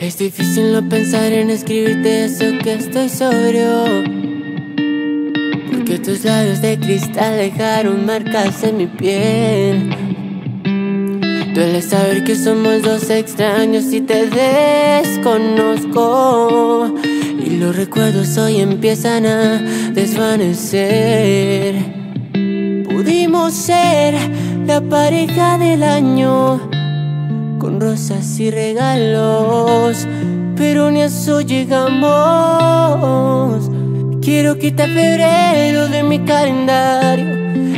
Es difícil no pensar en escribirte eso que estoy sobrio, porque tus labios de cristal dejaron marcas en mi piel. Duele saber que somos dos extraños y te desconozco, y los recuerdos hoy empiezan a desvanecer. Pudimos ser la pareja del año, con rosas y regalos, pero ni a eso llegamos. Quiero quitar febrero de mi calendario,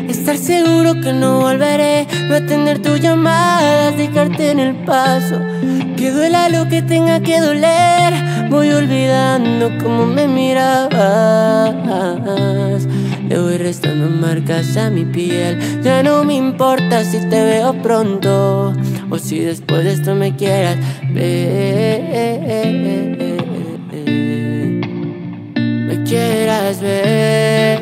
estar seguro que no volveré, no atender tus llamadas, dejarte en el paso. Que duela lo que tenga que doler, voy olvidando cómo me mirabas. Le voy restando marcas a mi piel. Ya no me importa si te veo pronto o si después de esto me quieras ver, me quieras ver.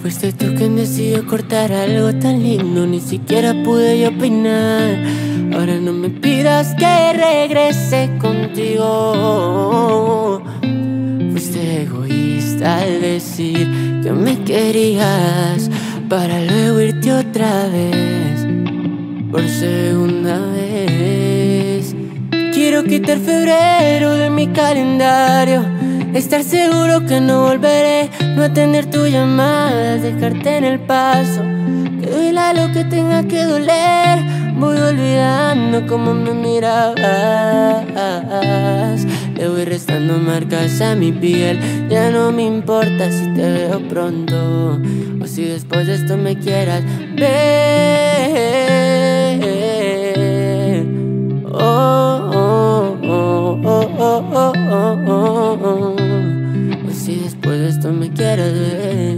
Fuiste tú quien decidió cortar algo tan lindo, ni siquiera pude yo opinar. Ahora no me pidas que regrese contigo. Fuiste egoísta al decir que me querías, para luego irte otra vez, por segunda vez. Quiero quitar febrero de mi calendario, estar seguro que no volveré, no atender tus llamadas, dejarte en el paso. Que duela lo que tenga que doler, voy olvidando cómo me mirabas. Le voy restando marcas a mi piel. Ya no me importa si te veo pronto o si después de esto me quieras ver. Oh, oh, oh, oh, oh, oh, oh, oh. O si después de esto me quieras ver,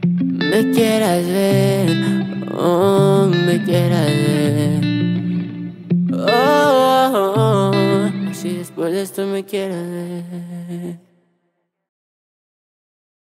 me quieras ver. Oh, me quieras ver. Oh, oh, oh. Si después de esto me quieres ver.